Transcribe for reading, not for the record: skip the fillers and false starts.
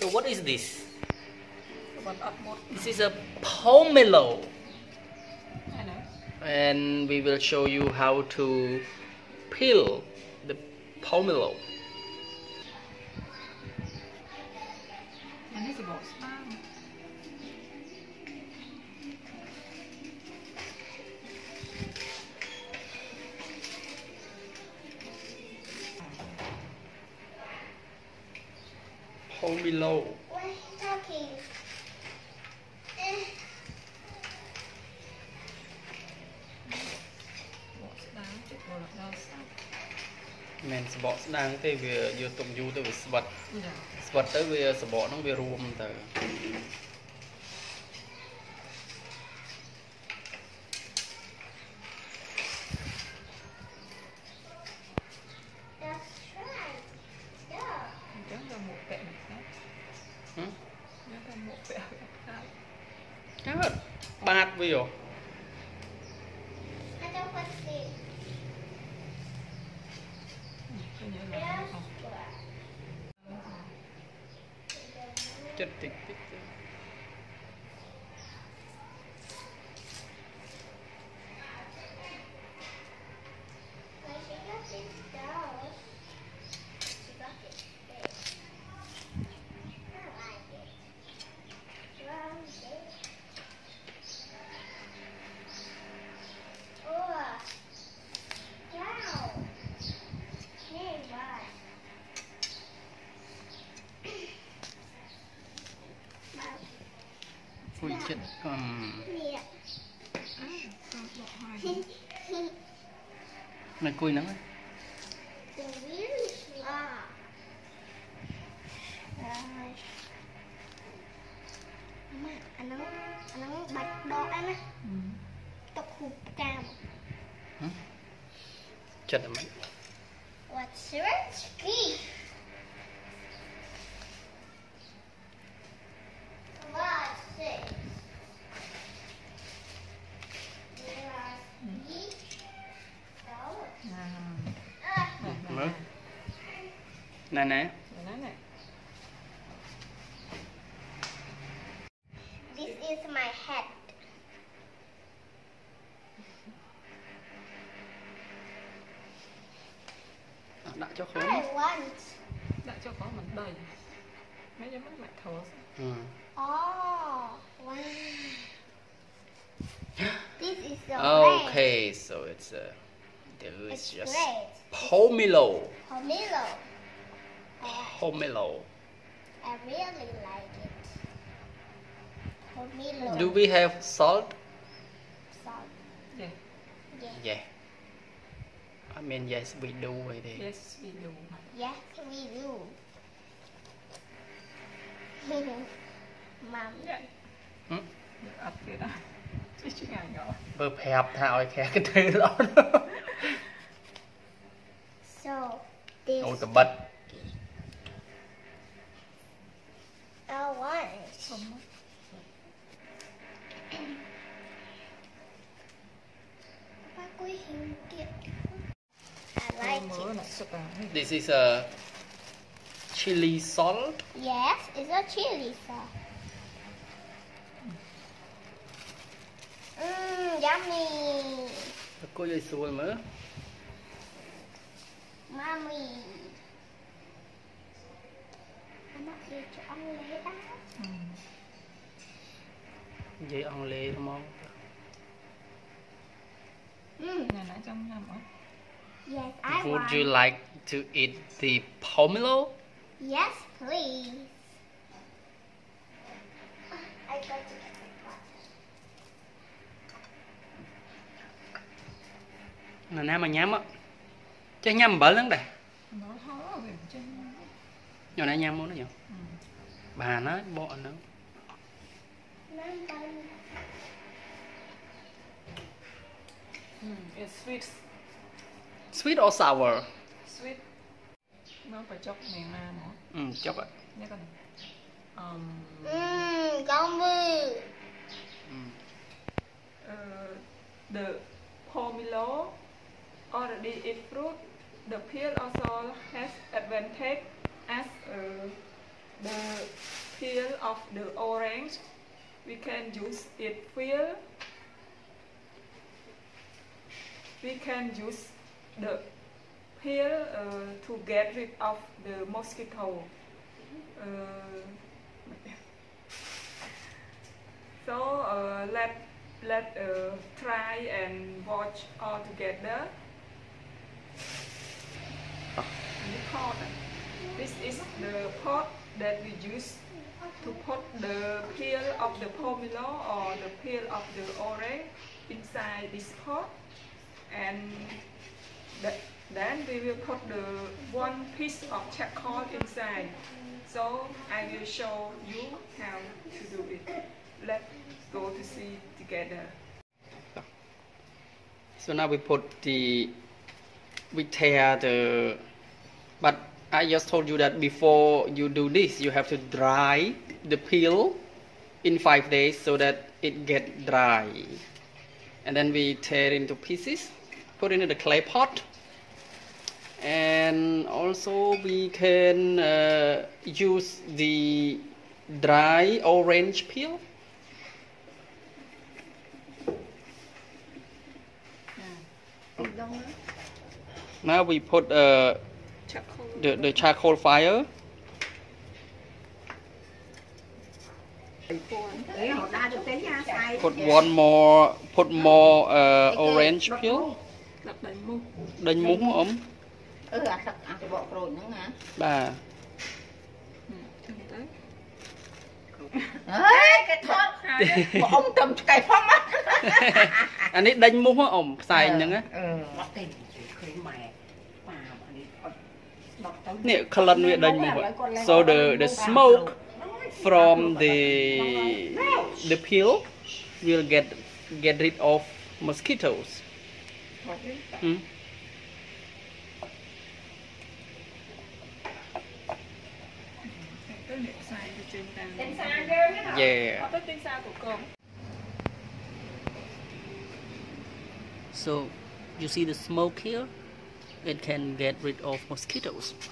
So what is this? This is a pomelo. And we will show you how to peel the pomelo. Pomelo. Men sọt đang tới về vô tụng du tới về sọt, sọt tới về sọt nó về ruộng tới. Good. Bad wheel. I don't want to see. Này cùi nắng ấy. Nó bạch đỏ ấy. Tóc hụt cam. Chật mấy. What's your tree? Banana. Banana. This is my head. Đặt cho khổ. Đặt cho có mình đầy. Mấy cái mắt lại thở. Oh, wow. This is the okay, so it's a delicious pomelo. Pomelo. Pomelo. I really like it. Pomelo. Do we have salt? Salt. Yeah. Yeah. Yeah. I mean, yes, we do. Right? Yes, we do. Yes, we do. Mom. Yeah. Hmm? Up to that. Just hang on. We're perhaps how I can do that. So this. Oh, the butt. This is a chili salt. Yes, it's a chili salt. Yummy. Cô dậy xuống mà. Mommy. Vậy ăn lê đúng không? Này nãy trong làm á. Yes, I want. Would you like to eat the pomelo? Yes, please. I got to get it. Nè nè mà nhắm á. Chứ nhắm bở lắm đây. Nó khó rồi chứ. Nhỏ nãy nhắm muốn nó nhỉ? Bà nó bộ nó. It's sweet. Sweet or sour? Sweet. Nó phải chọc miền Nam hả? Chọc ạ. Nhớ con. Con vui. The pomelo already is fruit. The peel also has advantage as a the peel of the orange, we can use it peel. We can use the peel to get rid of the mosquito. So let's try and watch all together. The pot. This is the pot that we use to put the peel of the pomelo or the peel of the orange inside this pot, and then we will put the one piece of charcoal inside. So I will show you how to do it. Let's go to see together. So now we put the, we tear the, but I just told you that before you do this, you have to dry the peel in 5 days so that it gets dry. And then we tear into pieces, put it in the clay pot. And also we can use the dry orange peel. Now we put the charcoal fire. Put more orange peel. Đánh muống ấm. Ba. Anh ấy đánh muống ấm xài nhung á. So the smoke from the peel will get rid of mosquitoes. Hmm? Yeah. So you see the smoke here? It can get rid of mosquitoes.